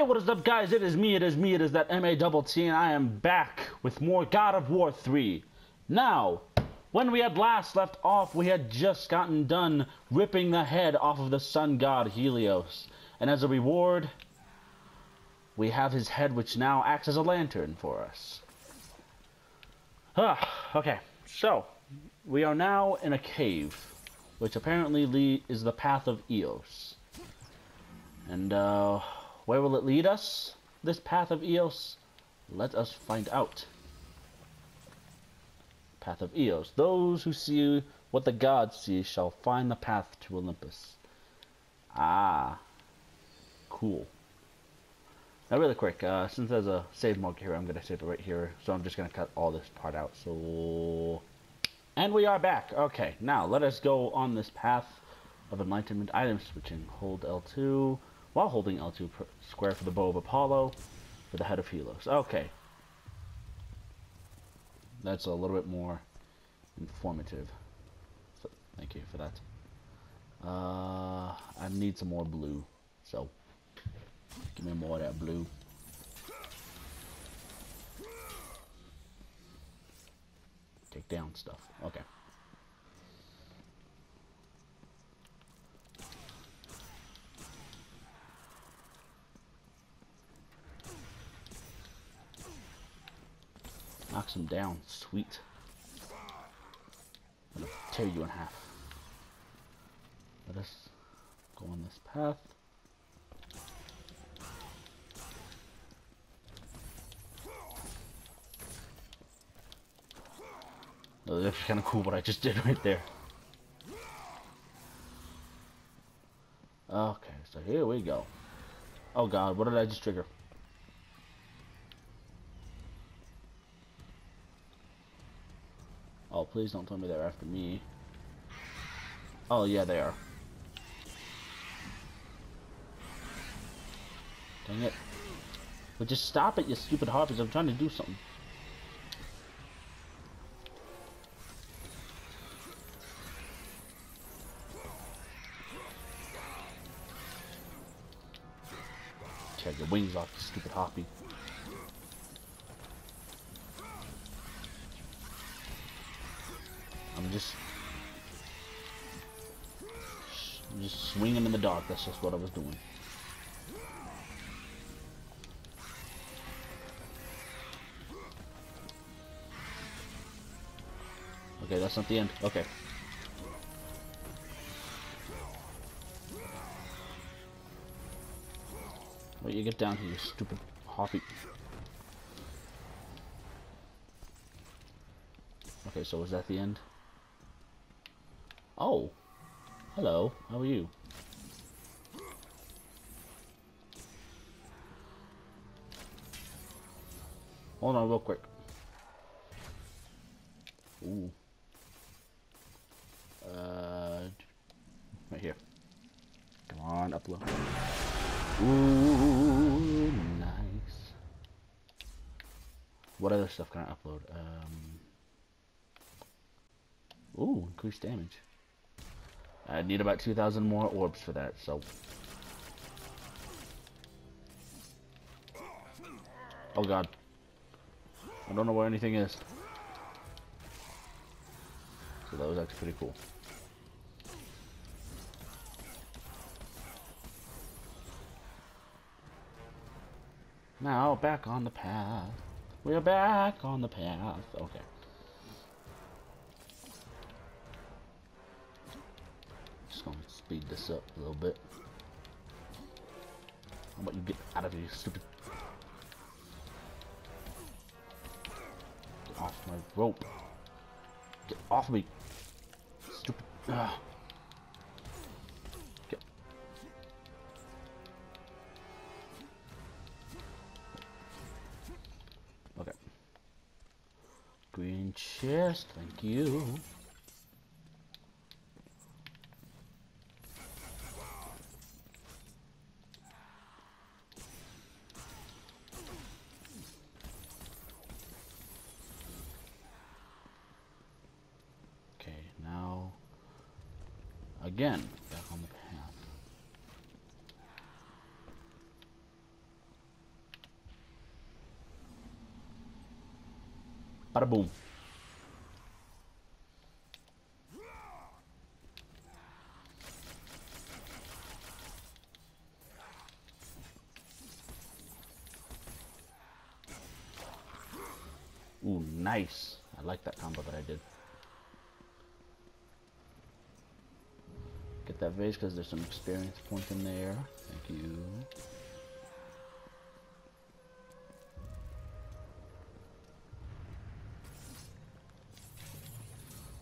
Hey, what is up, guys? It is that M-A-double-T, and I am back with more God of War 3. Now, when we had last left off, we had just gotten done ripping the head off of the sun god Helios. And as a reward, we have his head, which now acts as a lantern for us. Okay, so, we are now in a cave, which apparently is the path of Eos. And, where will it lead us, this path of Eos? Let us find out. Path of Eos. Those who see what the gods see shall find the path to Olympus. Ah. Cool. Now really quick, since there's a save mark here, I'm going to save it right here. So I'm just going to cut all this part out. So, and we are back. Okay, now let us go on this path of enlightenment. Item switching. Hold L2. While holding L2 square for the bow of Apollo, for the head of Helios. Okay. That's a little bit more informative. So, thank you for that. I need some more blue. So, give me more of that blue. Take down stuff. Okay. Knocks him down, sweet. I'm gonna tear you in half. Let us go on this path. Oh, that's kind of cool what I just did right there. Okay, so here we go. Oh god, what did I just trigger? Oh, please don't tell me they're after me. Oh, yeah, they are. Dang it. But just stop it, you stupid harpies. I'm trying to do something. Tear your wings off, you stupid harpy. I'm just swinging in the dark. That's just what I was doing. Okay, that's not the end. Okay. Wait, you get down here, you stupid harpy. Okay, so was that the end? Oh, hello, how are you? Hold on real quick. Ooh. Right here. Come on, upload. Ooh, nice. What other stuff can I upload? Ooh, increased damage. I need about 2,000 more orbs for that, so. Oh god. I don't know where anything is. So that was actually pretty cool. Now, back on the path. We're back on the path. Okay. Speed this up a little bit. How about you get out of here, stupid? Get off my rope. Get off me, stupid. Ugh. Get. Okay. Green chest, thank you. Again, back on the path. Bada boom. Ooh, nice. I like that combo that I did. Get that vase because there's some experience points in there. Thank you. Kratos,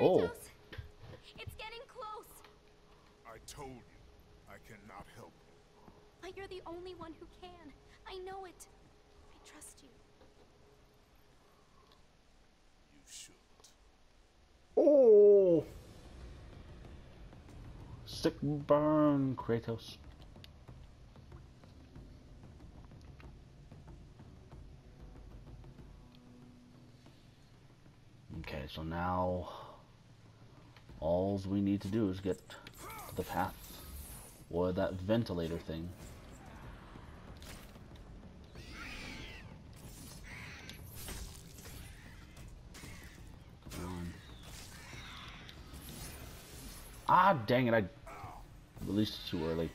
oh! It's getting close! I told you, I cannot help you. But you're the only one who can. I know it. I trust you. You should. Oh! Sick burn, Kratos. Okay, so now all we need to do is get to the path or that ventilator thing. Come on. Ah, dang it, I released it too early.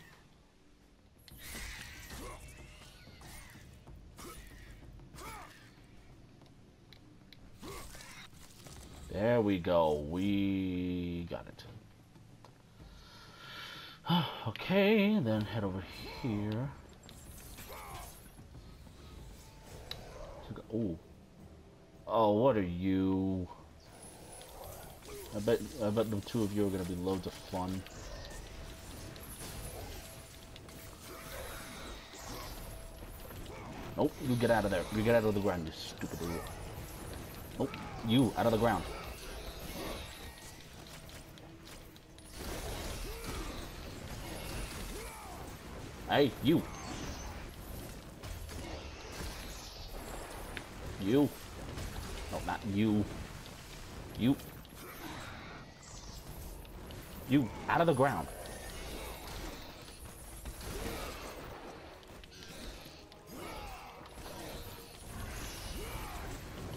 There we go. We got it. Okay, then head over here. Oh, oh, what are you? I bet the two of you are gonna be loads of fun. Nope, you get out of there. You get out of the ground, you stupid idiot. Nope, you out of the ground. Hey, you! You! No, not you. You! You! Out of the ground!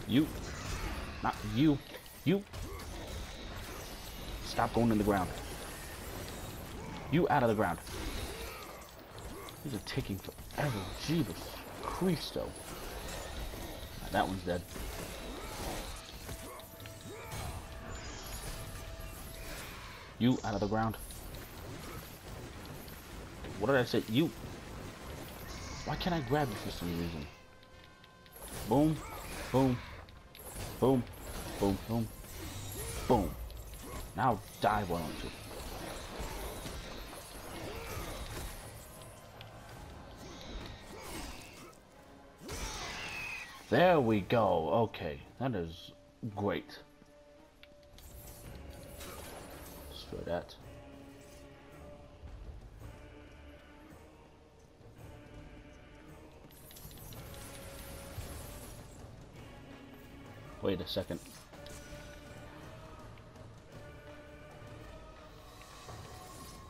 You! Not you! You! Stop going in the ground. You out of the ground. These are taking forever. Jesus Christo. Right, that one's dead. You out of the ground. What did I say? You. Why can't I grab this for some reason? Boom. Boom. Boom. Boom. Boom. Boom. Now die, why don't you? There we go. Okay, that is great. Destroy that. Wait a second.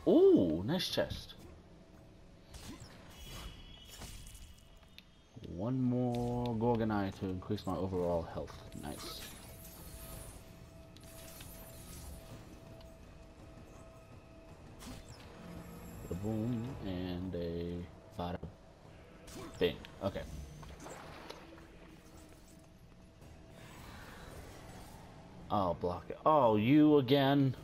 Ooh, nice chest. One more Gorgonite to increase my overall health. Nice. A boom and a bada bing. Okay. I'll block it. Oh, you again.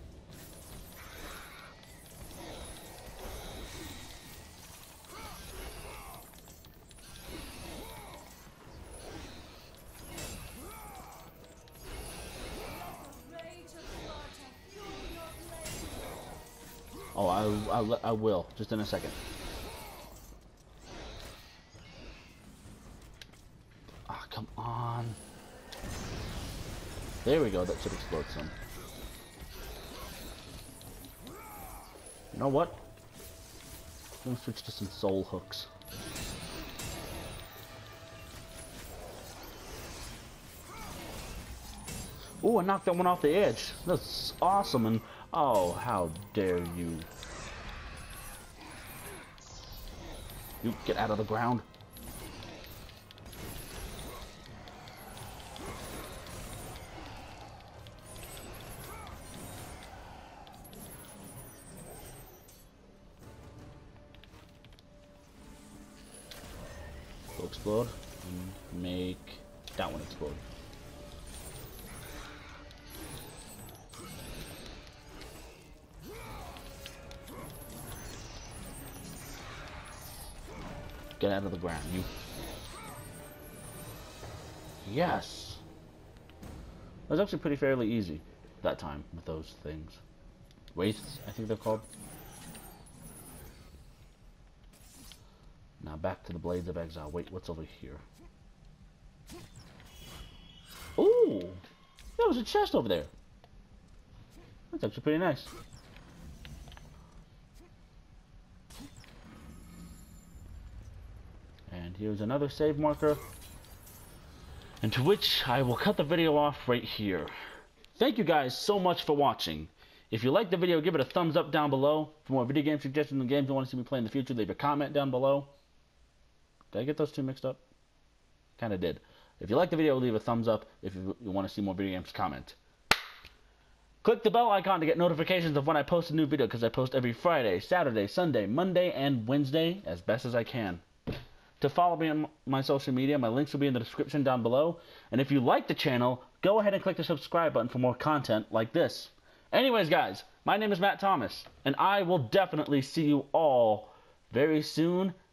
Oh, I will, just in a second. Ah, come on. There we go, that should explode some. You know what? I'm gonna switch to some soul hooks. Ooh, I knocked that one off the edge. That's awesome, and oh, how dare you. You get out of the ground. explode and make that one explode. Get out of the ground, you. Yes! That was actually pretty fairly easy that time with those things. Wraiths, I think they're called. Now back to the Blades of Exile. Wait, what's over here? Ooh! That was a chest over there! That's actually pretty nice. And here's another save marker, and to which I will cut the video off right here. Thank you guys so much for watching. If you liked the video, give it a thumbs up down below. For more video game suggestions and games you want to see me play in the future, leave a comment down below. Did I get those two mixed up? Kinda did. If you liked the video, leave a thumbs up. If you want to see more video games, comment. Click the bell icon to get notifications of when I post a new video, because I post every Friday, Saturday, Sunday, Monday, and Wednesday as best as I can. To follow me on my social media, my links will be in the description down below. And if you like the channel, go ahead and click the subscribe button for more content like this. Anyways, guys, my name is Matt Thomas, and I will definitely see you all very soon,